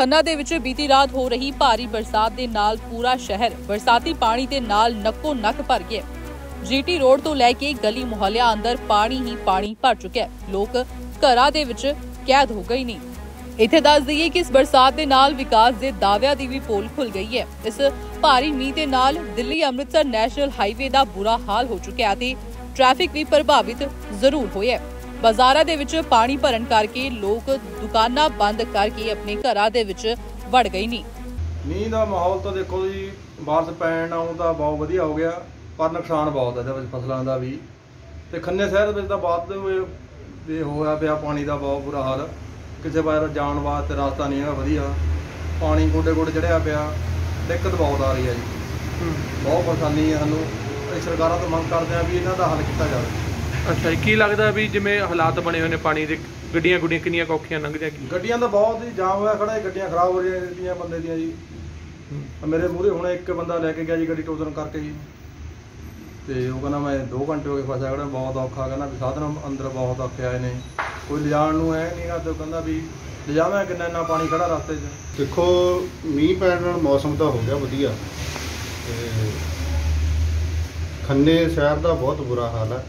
ਖੰਨਾ ਦੇ ਵਿੱਚ ਬੀਤੀ ਰਾਤ ਹੋ ਰਹੀ ਭਾਰੀ ਬਰਸਾਤ ਦੇ ਨਾਲ ਪੂਰਾ ਸ਼ਹਿਰ ਬਰਸਾਤੀ ਪਾਣੀ ਦੇ ਨਾਲ ਨੱਕੋ ਨੱਕ ਭਰ ਗਿਆ। ਜੀਟੀ ਰੋਡ ਤੋਂ ਲੈ ਕੇ ਗਲੀ ਮੁਹੱਲਿਆਂ ਅੰਦਰ ਪਾਣੀ ਹੀ ਪਾਣੀ ਭਰ ਚੁੱਕਿਆ। ਲੋਕ ਘਰਾਂ ਦੇ ਵਿੱਚ ਕੈਦ ਹੋ ਗਏ ਨੇ। ਇੱਥੇ ਦੱਸ ਦਈਏ ਕਿ ਇਸ ਬਰਸਾਤ ਦੇ ਨਾਲ ਵਿਕਾਸ ਦੇ ਦਾਅਵਿਆਂ ਦੀ ਵੀ ਪੋਲ ਖੁੱਲ ਗਈ ਹੈ। ਇਸ ਭਾਰੀ ਮੀਂਹ ਦੇ ਨਾਲ ਦਿੱਲੀ ਅੰਮ੍ਰਿਤਸਰ ਨੈਸ਼ਨਲ ਹਾਈਵੇ ਦਾ ਬੁਰਾ ਹਾਲ ਹੋ ਚੁੱਕਿਆ ਤੇ ਟ੍ਰੈਫਿਕ ਵੀ ਪ੍ਰਭਾਵਿਤ ਜ਼ਰੂਰ ਹੋਇਆ। ਬਾਜ਼ਾਰਾਂ ਦੇ ਵਿੱਚ ਪਾਣੀ ਭਰਨ ਕਰਕੇ ਲੋਕ ਦੁਕਾਨਾਂ ਬੰਦ ਕਰਕੇ ਆਪਣੇ ਘਰਾਂ ਦੇ ਵਿੱਚ ਵੜ ਗਏ ਨੇ। ਮੀਂਹ ਦਾ ਮਾਹੌਲ ਤਾਂ ਦੇਖੋ ਜੀ, ਬਾਰਿਸ਼ ਪੈਣ ਆਉਣ ਦਾ ਬਹੁਤ ਵਧੀਆ ਹੋ ਗਿਆ, ਪਰ ਨੁਕਸਾਨ ਬਹੁਤ ਹੈ ਇਹਦੇ ਵਿੱਚ ਫਸਲਾਂ ਦਾ ਵੀ, ਤੇ ਖੰਨੇ ਸ਼ਹਿਰ ਵਿੱਚ ਤਾਂ ਬਾਅਦ ਦੇ ਹੋਇਆ ਪਿਆ ਪਾਣੀ ਦਾ ਬਹੁਤ ਬੁਰਾ ਹਾਲ। ਕਿਸੇ ਬਾਹਰ ਜਾਣ ਵਾਸਤੇ ਰਸਤਾ ਨਹੀਂ ਹੈਗਾ ਵਧੀਆ, ਪਾਣੀ ਗੋਡੇ ਗੋਡੇ ਚੜਿਆ ਪਿਆ, ਦਿੱਕਤ ਬਹੁਤ ਆ ਰਹੀ ਹੈ ਜੀ, ਬਹੁਤ ਪਰੇਸ਼ਾਨੀ ਹੈ ਸਾਨੂੰ। ਸਰਕਾਰਾਂ ਤੋਂ ਮੰਗ ਕਰਦੇ ਆ ਵੀ ਇਹਨਾਂ ਦਾ ਹੱਲ ਕੀਤਾ ਜਾਵੇ। ਅੱਛਾ, ਕੀ ਲੱਗਦਾ ਵੀ ਜਿਵੇਂ ਹਾਲਾਤ ਬਣੇ ਹੋਏ ਨੇ ਪਾਣੀ ਦੇ, ਗੱਡੀਆਂ ਗੁੱਡੀਆਂ ਕਿੰਨੀਆਂ ਔਖੀਆਂ ਲੰਘਦੀਆਂ? ਗੱਡੀਆਂ ਤਾਂ ਬਹੁਤ ਹੀ ਜਾਮ ਹੋਇਆ ਖੜਾ, ਗੱਡੀਆਂ ਖਰਾਬ ਹੋ ਰਹੀਆਂ ਬੰਦੇ ਦੀਆਂ ਜੀ। ਮੇਰੇ ਮੂਹਰੇ ਹੁਣ ਇੱਕ ਬੰਦਾ ਲੈ ਕੇ ਗਿਆ ਜੀ ਗੱਡੀ ਟੋਜ਼ਨ ਕਰਕੇ ਜੀ, ਤੇ ਉਹ ਕਹਿੰਦਾ ਮੈਂ 2 ਘੰਟੇ ਹੋ ਗਏ ਫਸਿਆ ਖੜਾ, ਬਹੁਤ ਔਖਾ। ਕਹਿੰਦਾ ਵੀ ਸਾਧਨ ਅੰਦਰ ਬਹੁਤ ਔਖੇ ਆਏ ਨੇ, ਕੋਈ ਲਿਜਾਣ ਨੂੰ ਹੈ ਨਹੀਂ ਗਾ, ਤੇ ਕਹਿੰਦਾ ਵੀ ਲਿਜਾਵਾਂ ਕਿੰਨਾ, ਇੰਨਾ ਪਾਣੀ ਖੜਾ ਰਸਤੇ 'ਚ। ਦੇਖੋ ਮੀਂਹ ਪੈਣ ਨਾਲ ਮੌਸਮ ਤਾਂ ਹੋ ਗਿਆ ਵਧੀਆ, ਤੇ ਖੰਨੇ ਸ਼ਹਿਰ ਦਾ ਬਹੁਤ ਬੁਰਾ ਹਾਲ ਹੈ।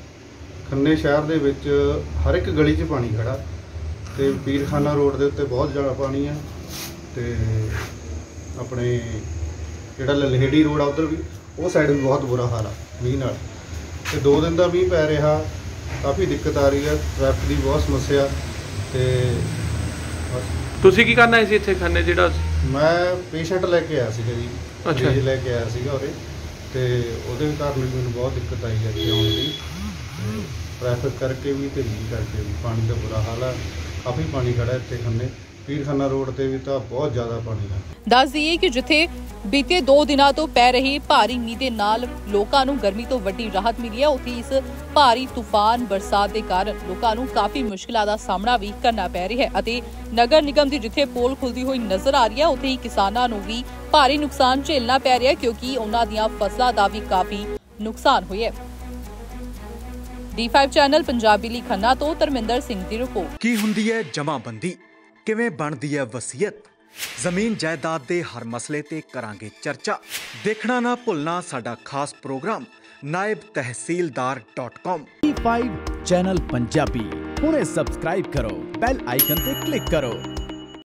ਖੰਨੇ ਸ਼ਹਿਰ ਦੇ ਵਿੱਚ ਹਰ ਇੱਕ ਗਲੀ 'ਚ ਪਾਣੀ ਖੜਾ, ਤੇ ਪੀਰਖਾਨਾ ਰੋਡ ਦੇ ਉੱਤੇ ਬਹੁਤ ਜ਼ਿਆਦਾ ਪਾਣੀ ਹੈ, ਤੇ ਆਪਣੇ ਜਿਹੜਾ ਲਲਹੇੜੀ ਰੋਡ ਆ ਉੱਧਰ ਵੀ, ਉਹ ਸਾਈਡ ਵੀ ਬਹੁਤ ਬੁਰਾ ਹਾਲ ਆ ਮੀਂਹ ਨਾਲ। ਤੇ 2 ਦਿਨ ਦਾ ਮੀਂਹ ਪੈ ਰਿਹਾ, ਕਾਫੀ ਦਿੱਕਤ ਆ ਰਹੀ ਹੈ, ਟ੍ਰੈਫਿਕ ਦੀ ਬਹੁਤ ਸਮੱਸਿਆ। ਤੇ ਤੁਸੀਂ ਕੀ ਕਰਨਾ ਸੀ ਇੱਥੇ ਖੰਨੇ? ਜਿਹੜਾ ਮੈਂ ਪੇਸ਼ੈਂਟ ਲੈ ਕੇ ਆਇਆ ਸੀਗਾ ਜੀ। ਅੱਛਾ, ਲੈ ਕੇ ਆਇਆ ਸੀਗਾ ਉਹਦੇ, ਤੇ ਉਹਦੇ ਕਾਰਨ ਮੈਨੂੰ ਬਹੁਤ ਦਿੱਕਤ ਆਈ ਜਾਂਦੀ ਆਉਣ ਦੀ, ਟ੍ਰੈਫਿਕ ਕਰਕੇ ਵੀ ਤੇ ਮੀਂਹ ਕਰਕੇ ਵੀ। ਪਾਣੀ ਦਾ ਬੁਰਾ ਹਾਲ ਆ, ਕਾਫੀ ਪਾਣੀ ਖੜਾ ਇੱਥੇ ਖੰਨੇ। ਪੀਰਖਾਨਾ ਰੋਡ ਤੇ ਵੀ ਤਾਂ ਬਹੁਤ ਜ਼ਿਆਦਾ ਪਾਣੀ ਹੈ। ਦੱਸ ਦਈਏ ਕਿ ਜਿੱਥੇ ਬੀਤੇ 2 ਦਿਨਾਂ ਤੋਂ ਪੈ ਰਹੀ ਭਾਰੀ ਮੀਂਹ ਦੇ ਨਾਲ ਲੋਕਾਂ ਨੂੰ ਗਰਮੀ ਤੋਂ ਵੱਡੀ ਰਾਹਤ ਮਿਲੀ ਹੈ, ਉੱਥੇ ਇਸ ਭਾਰੀ ਤੂਫਾਨ ਬਰਸਾਤ ਦੇ ਕਾਰਨ ਲੋਕਾਂ ਨੂੰ ਕਾਫੀ ਮੁਸ਼ਕਿਲਾਂ ਦਾ ਸਾਹਮਣਾ ਵੀ ਕਰਨਾ ਪੈ ਰਿਹਾ ਹੈ ਅਤੇ ਨਗਰ ਨਿਗਮ ਦੀ ਜਿੱਥੇ ਪੋਲ ਖੁੱਲਦੀ ਹੋਈ ਨਜ਼ਰ ਆ ਰਹੀ ਹੈ, ਉੱਥੇ ਹੀ ਕਿਸਾਨਾਂ ਨੂੰ ਵੀ ਭਾਰੀ ਨੁਕਸਾਨ ਝੇਲਣਾ ਪੈ ਰਿਹਾ ਕਿਉਂਕਿ ਉਹਨਾਂ ਦੀਆਂ ਫਸਲਾਂ ਦਾ ਵੀ ਕਾਫੀ ਨੁਕਸਾਨ ਹੋਇਆ। D5 ਚੈਨਲ ਪੰਜਾਬੀ ਲਈ ਖੰਨਾ ਤੋਂ ਧਰਮਿੰਦਰ ਸਿੰਘ ਦੀ ਰਿਪੋਰਟ। ਕੀ ਹੁੰਦੀ ਹੈ ਜਮਾਬੰਦੀ, ਕਿਵੇਂ ਬਣਦੀ ਹੈ ਵਸੀਅਤ, ਜ਼ਮੀਨ ਜਾਇਦਾਦ ਦੇ ਹਰ ਮਸਲੇ ਤੇ ਕਰਾਂਗੇ ਚਰਚਾ। ਦੇਖਣਾ ਨਾ ਭੁੱਲਣਾ ਸਾਡਾ ਖਾਸ ਪ੍ਰੋਗਰਾਮ ਨਾਇਬ ਤਹਿਸੀਲਦਾਰ .com। D5 ਚੈਨਲ ਪੰਜਾਬੀ ਹੁਣੇ ਸਬਸਕ੍ਰਾਈਬ ਕਰੋ, ਬੈਲ ਆਈਕਨ ਤੇ ਕਲਿੱਕ ਕਰੋ।